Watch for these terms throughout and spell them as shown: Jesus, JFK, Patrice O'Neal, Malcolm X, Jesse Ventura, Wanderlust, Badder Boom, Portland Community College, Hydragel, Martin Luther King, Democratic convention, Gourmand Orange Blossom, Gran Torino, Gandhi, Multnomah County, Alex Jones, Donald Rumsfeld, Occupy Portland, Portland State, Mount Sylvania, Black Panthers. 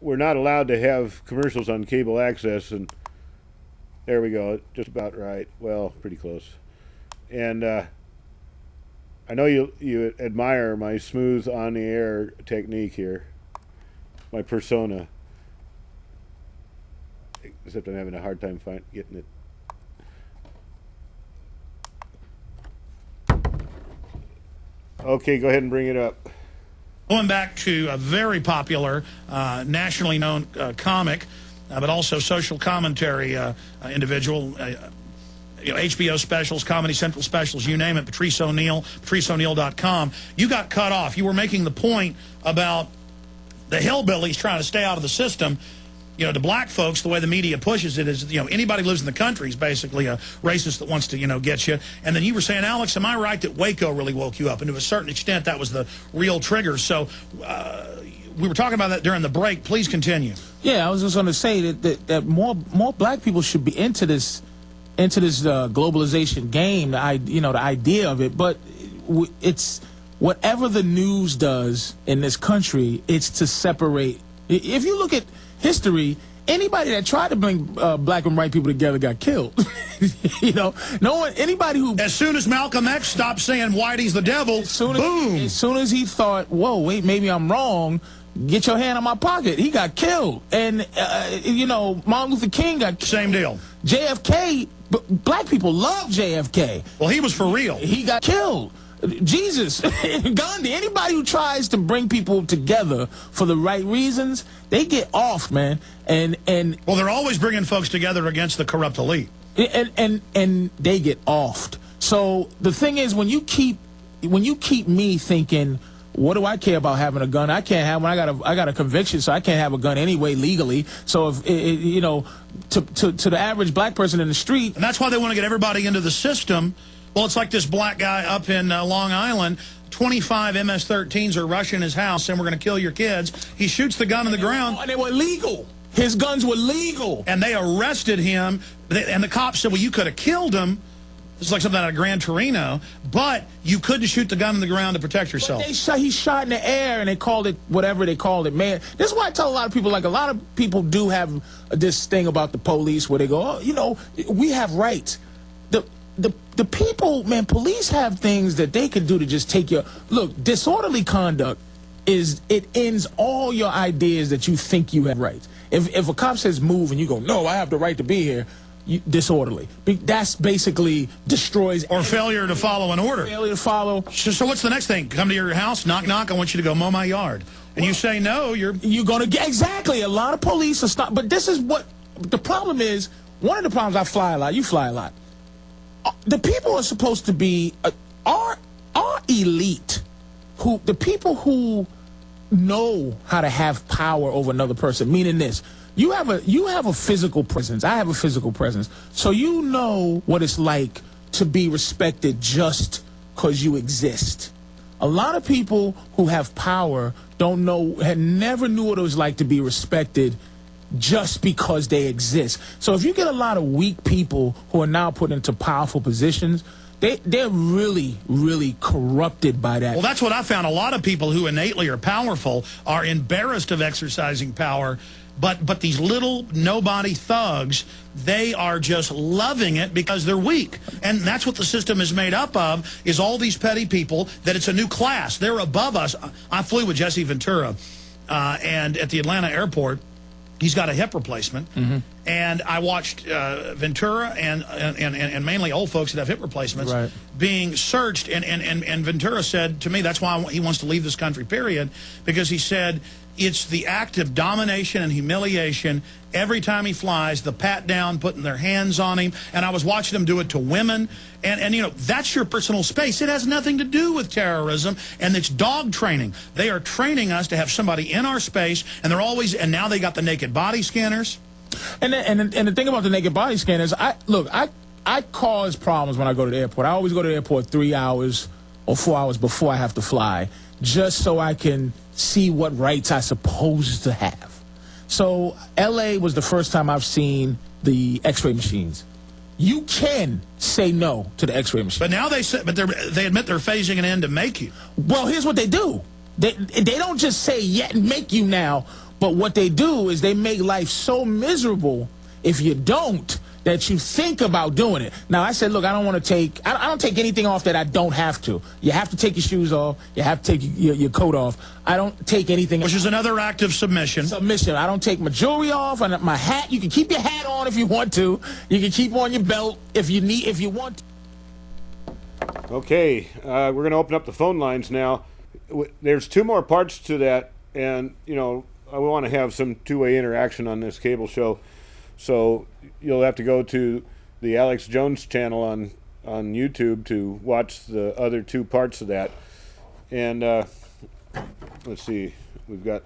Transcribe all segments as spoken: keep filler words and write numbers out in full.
we're not allowed to have commercials on cable access, and there we go, just about right. Well, pretty close. And uh, I know you you admire my smooth on-the-air technique here, my persona. Except I'm having a hard time find, getting it. Okay, go ahead and bring it up. Going back to a very popular, uh, nationally known uh, comic, uh, but also social commentary uh, uh, individual, uh, you know, H B O specials, Comedy Central specials, you name it, Patrice O'Neal, Patrice O'Neal dot com. You got cut off. You were making the point about the hillbillies trying to stay out of the system. You know, to black folks, the way the media pushes it is, you know, anybody who lives in the country is basically a racist that wants to, you know, get you. And then you were saying, Alex, am I right that Waco really woke you up? And to a certain extent, that was the real trigger. So uh, we were talking about that during the break. Please continue. Yeah, I was just going to say that, that, that more more black people should be into this into this uh, globalization game, the, you know, the idea of it. But it's whatever the news does in this country, it's to separate. If you look at history, anybody that tried to bring uh, black and white people together got killed. You know, no one, anybody who... As soon as Malcolm X stopped saying whitey's the devil, as soon as, boom! As soon as he thought, whoa, wait, maybe I'm wrong, get your hand out of my pocket, he got killed. And, uh, you know, Martin Luther King got killed. Same deal. J F K, b black people love J F K. Well, he was for real. He got killed. Jesus, Gandhi, anybody who tries to bring people together for the right reasons, they get off, man. And and well, they're always bringing folks together against the corrupt elite, and and and they get offed. So the thing is, when you keep when you keep me thinking, what do I care about having a gun? I can't have one. I got a I got a conviction, so I can't have a gun anyway legally. So if it, it, you know, to to to the average black person in the street, and that's why they want to get everybody into the system. Well, it's like this black guy up in uh, Long Island, twenty-five M S thirteens are rushing his house, and we're going to kill your kids. He shoots the gun in the ground. And they were legal. His guns were legal. And they arrested him, and the cops said, well, you could have killed him. It's like something out of Gran Torino, but you couldn't shoot the gun in the ground to protect yourself. They shot, he shot in the air, and they called it whatever they called it, man. This is why I tell a lot of people, like, a lot of people do have this thing about the police where they go, oh, you know, we have rights. The... The, the people, man, police have things that they can do to just take your... Look, disorderly conduct is... It ends all your ideas that you think you have rights. If, if a cop says move and you go, no, I have the right to be here, you, disorderly. That's basically destroys... Or everything. Failure to follow an order. Failure to follow. So, so what's the next thing? Come to your house, knock, knock, I want you to go mow my yard. And well, you say no, you're... You're going to get... Exactly. A lot of police are stopped. But this is what... The problem is, one of the problems, I fly a lot, you fly a lot. The people are supposed to be uh, our our elite, who the people who know how to have power over another person. Meaning this, you have a you have a physical presence. I have a physical presence, so you know what it's like to be respected just because you exist. A lot of people who have power don't know, had never knew what it was like to be respected just because they exist. So if you get a lot of weak people who are now put into powerful positions, they, they're really, really corrupted by that. Well, that's what I found. A lot of people who innately are powerful are embarrassed of exercising power, but, but these little nobody thugs, they are just loving it because they're weak. And that's what the system is made up of, is all these petty people, that it's a new class. They're above us. I flew with Jesse Ventura uh, and at the Atlanta airport. He's got a hip replacement, mm-hmm. and I watched uh, Ventura and, and and and mainly old folks that have hip replacements right. being searched, and, and, and, and Ventura said to me, that's why he wants to leave this country, period, because he said it's the act of domination and humiliation. Every time he flies, the pat-down, putting their hands on him, and I was watching them do it to women, and, and, you know, that's your personal space. It has nothing to do with terrorism, and it's dog training. They are training us to have somebody in our space, and they're always, and now they got the naked body scanners. And the, and the, and the thing about the naked body scanners, I look, I, I cause problems when I go to the airport. I always go to the airport three hours or four hours before I have to fly, just so I can see what rights I'm supposed to have. So L A was the first time I've seen the X-ray machines. You can say no to the X-ray machine. But now they say, but they admit they're phasing it in to make you. Well, here's what they do. They they don't just say yeah and make you now, But what they do is they make life so miserable if you don't that you think about doing it. Now, I said, look, I don't want to take, I don't take anything off that I don't have to. You have to take your shoes off. You have to take your, your coat off. I don't take anything. Which is another act of submission. Submission. I don't take my jewelry off and my hat. You can keep your hat on if you want to. You can keep on your belt if you need, if you want to. Okay, uh, we're going to open up the phone lines now. There's two more parts to that, and, you know, I want to have some two-way interaction on this cable show. So you'll have to go to the Alex Jones channel on, on YouTube to watch the other two parts of that. And uh, let's see, we've got,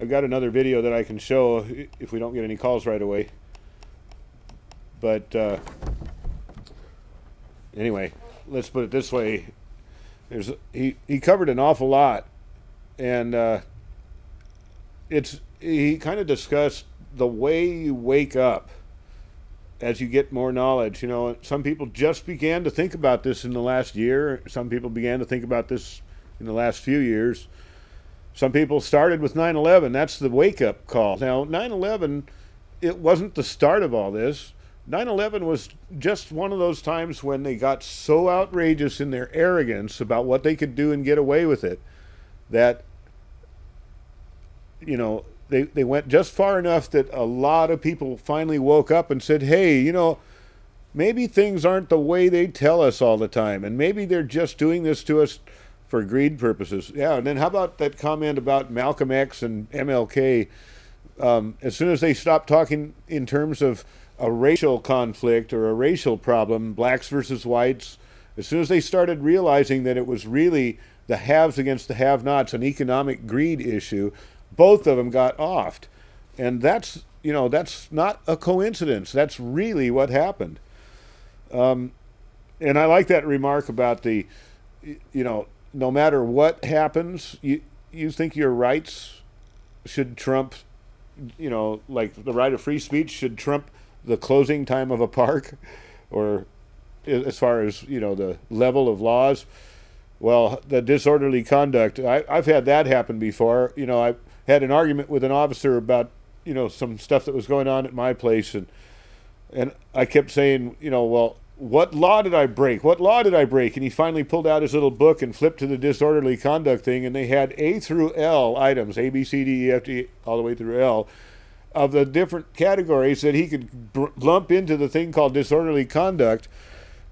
I've got another video that I can show if we don't get any calls right away. But uh, anyway, let's put it this way. There's, he, he covered an awful lot, and uh, it's, he kind of discussed the way you wake up as you get more knowledge. You know, some people just began to think about this in the last year. Some people began to think about this in the last few years. Some people started with nine eleven. That's the wake-up call. Now, nine eleven, it wasn't the start of all this. nine eleven was just one of those times when they got so outrageous in their arrogance about what they could do and get away with it that, you know, They, they went just far enough that a lot of people finally woke up and said, hey, you know, maybe things aren't the way they tell us all the time, and maybe they're just doing this to us for greed purposes. Yeah, and then how about that comment about Malcolm X and M L K? Um, as soon as they stopped talking in terms of a racial conflict or a racial problem, blacks versus whites, as soon as they started realizing that it was really the haves against the have-nots, an economic greed issue, both of them got offed. And that's, you know, that's not a coincidence. That's really what happened. Um, and I like that remark about the, you know, no matter what happens, you, you think your rights should trump, you know, like the right of free speech should trump the closing time of a park, or as far as, you know, the level of laws. Well, the disorderly conduct, I, I've had that happen before. You know, I had an argument with an officer about, you know, some stuff that was going on at my place, and and I kept saying, you know, well, what law did I break? What law did I break? And he finally pulled out his little book and flipped to the disorderly conduct thing, and they had A through L items, A, B, C, D, E, F, G, all the way through L, of the different categories that he could br lump into the thing called disorderly conduct.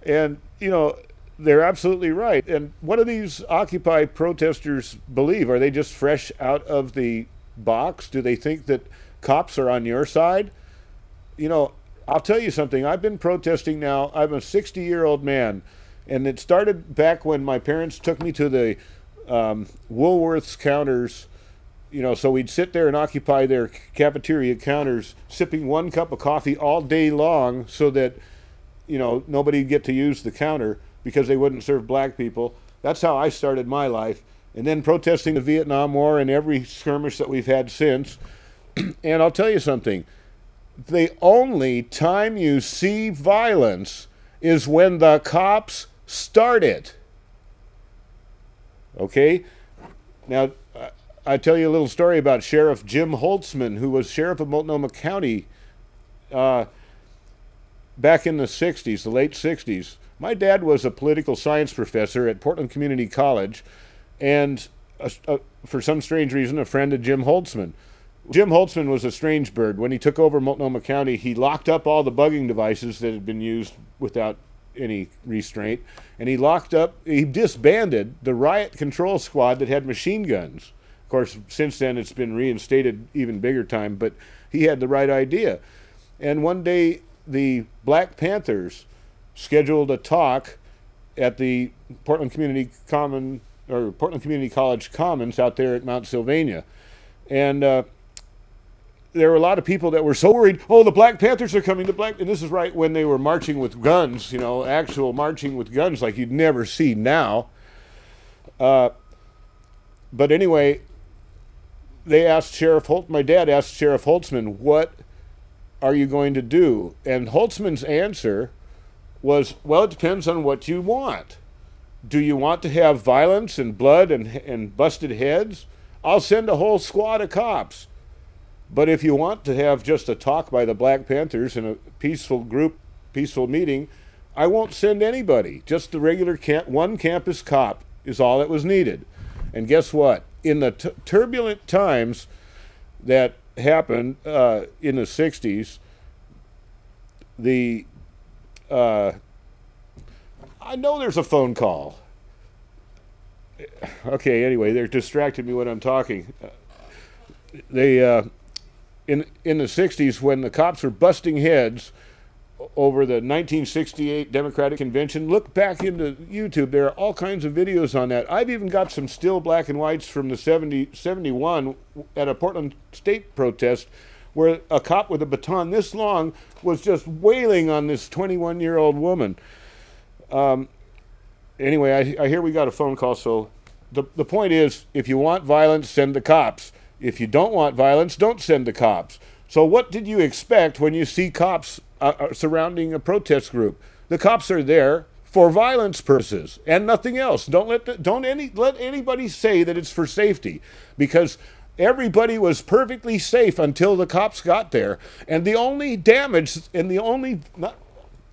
And, you know, they're absolutely right. And what do these Occupy protesters believe? Are they just fresh out of the box? Do they think that cops are on your side? You know, I'll tell you something. I've been protesting now. I'm a sixty-year-old man, and it started back when my parents took me to the um, Woolworth's counters. You know, so we'd sit there and occupy their cafeteria counters, sipping one cup of coffee all day long so that, you know, nobody'd get to use the counter, because they wouldn't serve black people. That's how I started my life. And then protesting the Vietnam War and every skirmish that we've had since. And I'll tell you something. The only time you see violence is when the cops start it. Okay? Now, I tell you a little story about Sheriff Jim Holtzman, who was sheriff of Multnomah County uh, back in the sixties, the late sixties. My dad was a political science professor at Portland Community College, and a, a, for some strange reason, a friend of Jim Holtzman. Jim Holtzman was a strange bird. When he took over Multnomah County, he locked up all the bugging devices that had been used without any restraint, and he locked up, he disbanded the riot control squad that had machine guns. Of course, since then, it's been reinstated even bigger time, but he had the right idea. And one day, the Black Panthers scheduled a talk at the Portland Community Common or Portland Community College Commons out there at Mount Sylvania, and uh, there were a lot of people that were so worried. Oh, the Black Panthers are coming! The Black, and this is right when they were marching with guns, you know, actual marching with guns like you'd never see now. Uh, but anyway, they asked Sheriff Holt. My dad asked Sheriff Holtzman, "What are you going to do?" And Holtzman's answer was, well, it depends on what you want. Do you want to have violence and blood and, and busted heads? I'll send a whole squad of cops. But if you want to have just a talk by the Black Panthers in a peaceful group, peaceful meeting, I won't send anybody. Just the regular camp, one campus cop is all that was needed. And guess what? In the t turbulent times that happened uh, in the sixties, the uh, I know there's a phone call. Okay, anyway, they're distracting me when I'm talking. They uh, in in the sixties, when the cops were busting heads over the nineteen sixty-eight Democratic convention, look back into YouTube. There are all kinds of videos on that. I've even got some still black and whites from the seventy, seventy-one at a Portland State protest where a cop with a baton this long was just wailing on this twenty-one-year-old woman. Um, anyway, I, I hear we got a phone call, so the, the point is, if you want violence, send the cops. If you don't want violence, don't send the cops. So what did you expect when you see cops Uh, surrounding a protest group? The cops are there for violence purposes and nothing else. Don't let the, don't any let anybody say that it's for safety, because everybody was perfectly safe until the cops got there. And the only damage and the only not,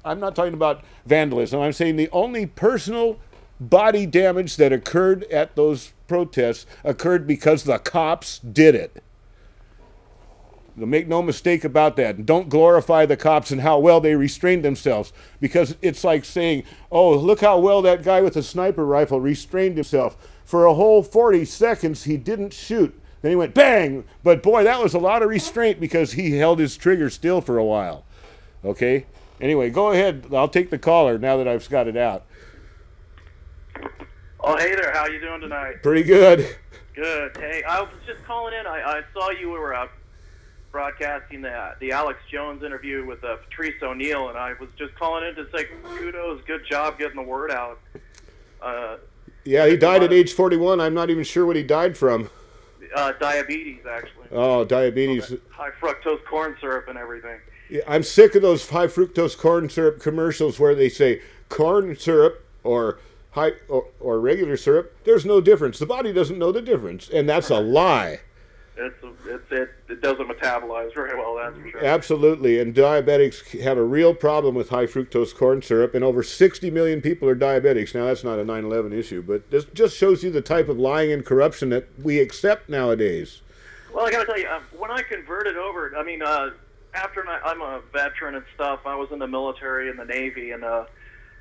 I'm not talking about vandalism. I'm saying the only personal body damage that occurred at those protests occurred because the cops did it. Make no mistake about that. Don't glorify the cops and how well they restrained themselves, because it's like saying, oh, look how well that guy with a sniper rifle restrained himself. For a whole forty seconds, he didn't shoot. Then he went bang. But boy, that was a lot of restraint because he held his trigger still for a while. Okay? Anyway, go ahead. I'll take the caller now that I've got it out. Oh, hey there. How you doing tonight? Pretty good. Good. Hey, I was just calling in. I, I saw you were out broadcasting the, the Alex Jones interview with uh, Patrice O'Neal, and I was just calling in to say kudos, good job getting the word out. Uh, yeah, he died at age forty-one. I'm not even sure what he died from. Uh, diabetes, actually. Oh, diabetes. Okay. High fructose corn syrup and everything. Yeah, I'm sick of those high fructose corn syrup commercials where they say corn syrup or high or, or regular syrup, there's no difference. The body doesn't know the difference, and that's a lie. It's, it's, it, it doesn't metabolize very well, that's for sure. Absolutely, and diabetics have a real problem with high fructose corn syrup, and over sixty million people are diabetics. Now, that's not a nine eleven issue, but this just shows you the type of lying and corruption that we accept nowadays. Well, I got to tell you, uh, when I converted over, I mean, uh, after my, I'm a veteran and stuff, I was in the military and the Navy, and uh,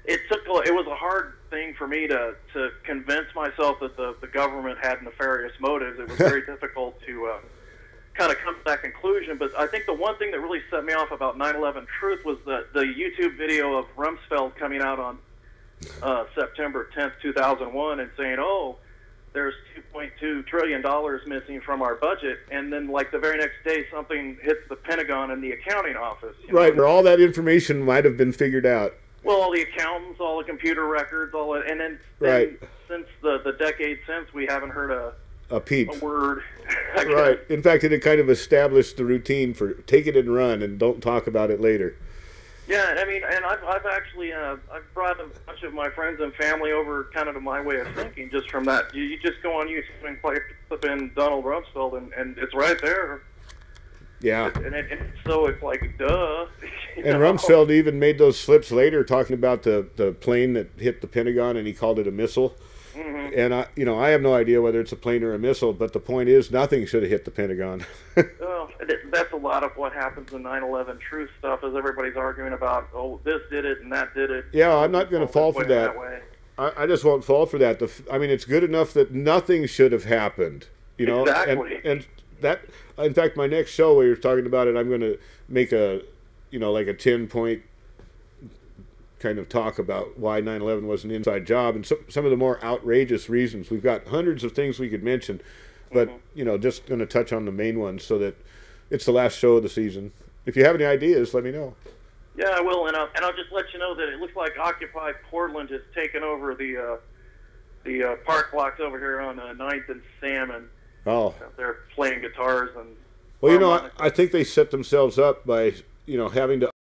it took it was a hard thing for me to, to convince myself that the, the government had nefarious motives. It was very difficult to uh, kind of come to that conclusion. But I think the one thing that really set me off about nine eleven Truth was the, the YouTube video of Rumsfeld coming out on uh, September tenth, two thousand one and saying, oh, there's two point two trillion dollars missing from our budget. And then, like, the very next day, something hits the Pentagon and the accounting office. Right, know? Where all that information might have been figured out. Well, all the accountants, all the computer records, all that, and then, right. then since the the decade since, we haven't heard a a peep, a word. Right. In fact, it had kind of established the routine for take it and run, and don't talk about it later. Yeah, I mean, and I've I've actually uh, I've brought a bunch of my friends and family over, kind of to my way of thinking, just from that. You, you just go on YouTube and clip in Donald Rumsfeld, and and it's right there. Yeah, and, it, and so it's like, duh. And know? Rumsfeld even made those slips later, talking about the the plane that hit the Pentagon, and he called it a missile. Mm-hmm. And I, you know, I have no idea whether it's a plane or a missile, but the point is, nothing should have hit the Pentagon. Well, that's a lot of what happens in nine eleven Truth stuff, is everybody's arguing about, oh, this did it and that did it. Yeah, I'm not going to fall for that. that I, I just won't fall for that. The, I mean, it's good enough that nothing should have happened. You know, exactly. and. and That, in fact, my next show where you're talking about it, I'm going to make a, you know, like a ten-point kind of talk about why nine eleven was an inside job and some some of the more outrageous reasons. We've got hundreds of things we could mention, but mm-hmm. you know, just going to touch on the main ones so that it's the last show of the season. If you have any ideas, let me know. Yeah, I will, and I'll, and I'll just let you know that it looks like Occupy Portland has taken over the uh, the uh, park blocks over here on uh, ninth and Salmon. Oh, they're playing guitars and. Well, you know, I, I think they set themselves up by, you know, having to